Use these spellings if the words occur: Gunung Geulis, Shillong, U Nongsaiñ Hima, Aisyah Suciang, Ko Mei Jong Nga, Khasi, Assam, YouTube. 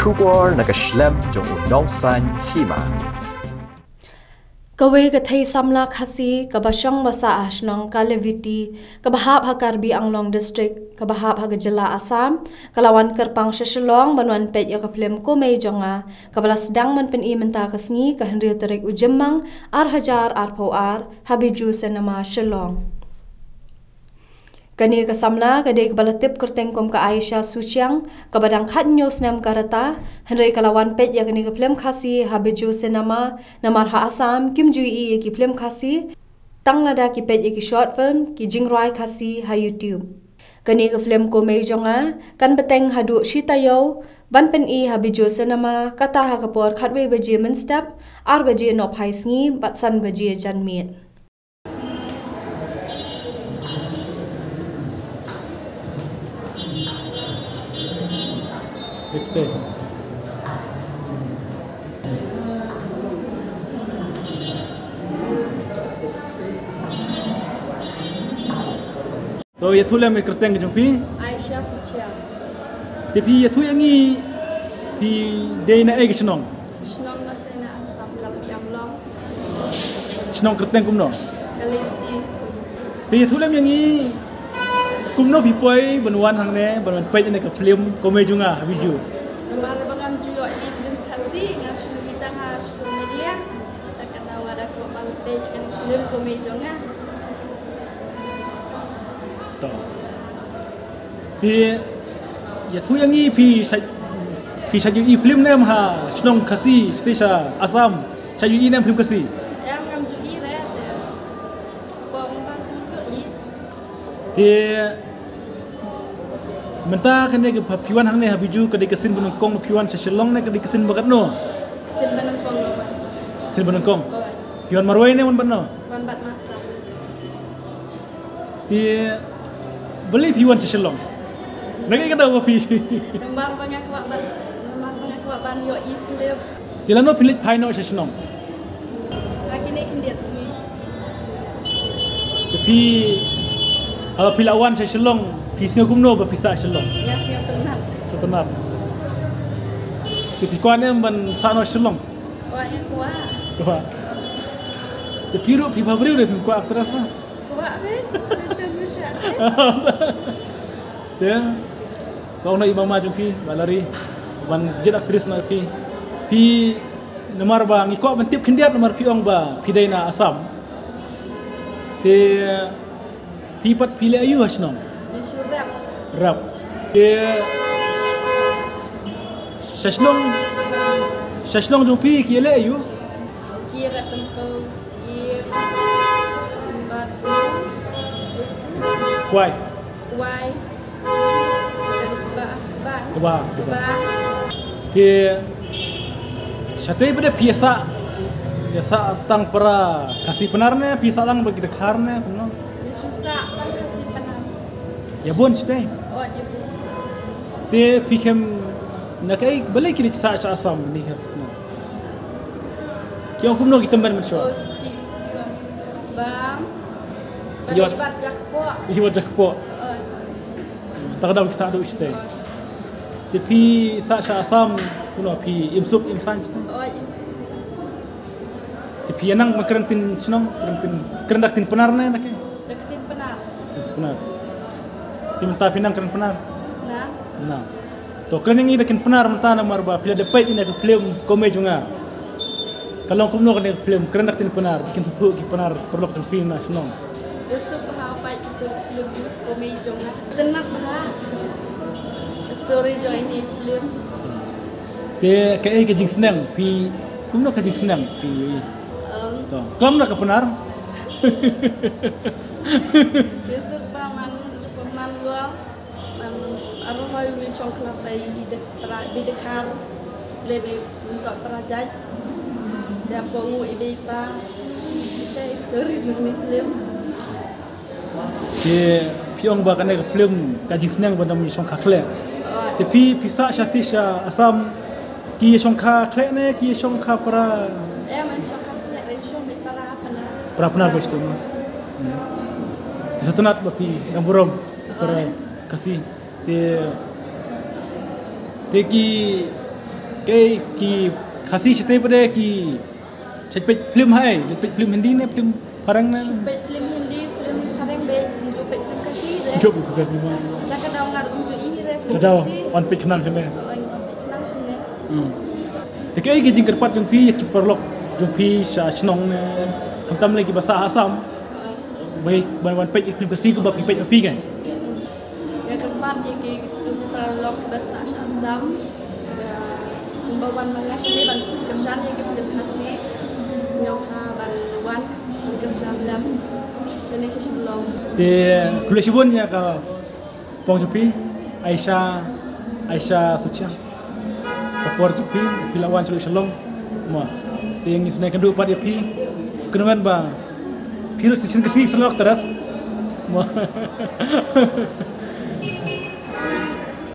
Khubor na kashlem jong U Nongsaiñ Hima. Kawe kathai samla khasi kabashang masa ashnang kaleviti kabahap hakarbi anglong district kabahap hakajela Assam kalawan kerpang Shillong banuan pet ya kaplem Ko Mei Jong Nga kabala sedang menpen i menta kasni kahendri terik ujemang ar hajar ar poar habiju senama Shillong. Kani kasamla kadai kebalatip kertengkom ka Aisyah Suciang kabadang khat news nam karata henry kalawan pet ya kani film khasi habiju senama namar ha Assam kim jui ki film khasi tanglada ki pet ki short film ki jingrai khasi ha YouTube kani ka film Ko Mei Jong Nga kan beteng hadu shitayo banpen i habiju senama kata ha kapor khatwe baje men step ar baje no phaisngi batsan baje janmit. It's there. So ya thule me kerteng jongpi Aisyah Suciang. Tapi ya thu yangi pi deina ek Shillong. Shillong na tena Assam lam yang long. Shillong kerteng kumno. Kaliti. Tapi ya thule me yangi kumno bipoi banuan hangne banuan pait ne ka film Ko Mei Jong Nga biju namar bangam juyo i film khasi ngashu kita ngashu media takana wada ko pampe kan film Ko Mei Jong Nga to ti ya thu yang i pi sa ju i film ne ma Shillong khasi stisha Assam sa ju i ne film khasi ya ngam ju i re te bom bang ju i ti mentah kan dia piwan hang ne habiju ke dikesin benengkong piwan Shillong ne ke dikesin bagat no sin benengkong piwan marwai ne mon bat no mon bat masa dia beli piwan Shillong lagi kada wa pi tambang banyak kuat ban yo i flip dilano pilit paino Shillong lagi ne kin dia sini tapi pilawan Shillong Kisnya kumno berpisah Shillong. Ya siang tenang. Setenang. Tapi kuane ban sano Shillong. Kuane kuah. Kuah. Tapi ru pi babriu de pi kuah aktras mah. Kuah be. Tentu musya. Teh. Sauna imama juki balari ban jet aktris na pi. Pi nomor ba ngiko mentip kendiat nomor piong ba pidaina Assam. Teh pi pat pilih ayu Shillong. Rap Shillong jupi kiele ayu kira tempos ir batu why kuba ke satai pada biasa tang para kasih penarnya biasa lang bagi dekarnya kuno susah kan kasih penar ya bon stay oh ya te pikem nakai balai kilik sa'a Assam ni hasna kyo kumno gitamban mansho bang ibat jakpo takadam kisado stay te pi sa'a Assam kuno pi imsuk imsan stay oh imsuk te pi nang makrantin snom kerendatin penarne nakai deketin penar Timta pinang keren penar. Nah. To keren ini dekin penar menta nomor ba pila depai ini ke film Ko Mei Jong Nga. Kalau kumno kan film keren dekin penar, bikin susu ki penar perlu kan film nasional. Besok apa itu film Ko Mei Jong Nga. Tenak bah. Story join di film. Te kai ke jing senang pi kumno ke jing senang pi. To. Kumno ke penar. Besok paman Piong bahkan ada film kaji senang pada menyong kakle. Tapi pisah syatisha Assam kia syong kakle ne kia syong kapra. Para begitu mas. Satu nat bagi yang buram. Kasih, teki ki Khasi cete pada ki cepet film hai, cepet film Hindi ne, film Parang ne. Cepet film Hindi, film Parang be, cepet film Khasi re. Cepet film Khasi mana? Laka daw ngar unjuk ihi re. Tadau, on page kenal cene. Dekai ki jingker pat jung pi, ki perlok jung pi sa Shillong ne. Kamtam lagi bahasa Assam. Baik, wan page film Khasi ku bab page api kan. Jingker pat ki perlok bahasa Assam. Pembawan mengasih ban kerjaan yang kita kasih senyawa ban wan kerjaan dalam jenis Shillong. Di kuliah sebelumnya kalau Pong Jupi, Aisyah Suciang, kapur Jupi, pilawan Shillong, mau. Di yang istilahnya kedua pada Jupi, kenalan bah virus Shillong kesini Shillong teras, mau.